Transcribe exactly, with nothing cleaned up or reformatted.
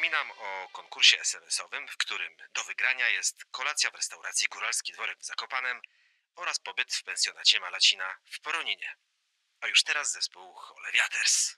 Przypominam o konkursie es em esowym, w którym do wygrania jest kolacja w restauracji Góralski Dworek w Zakopanem oraz pobyt w pensjonacie Malacina w Poroninie. A już teraz zespół Holeviaters.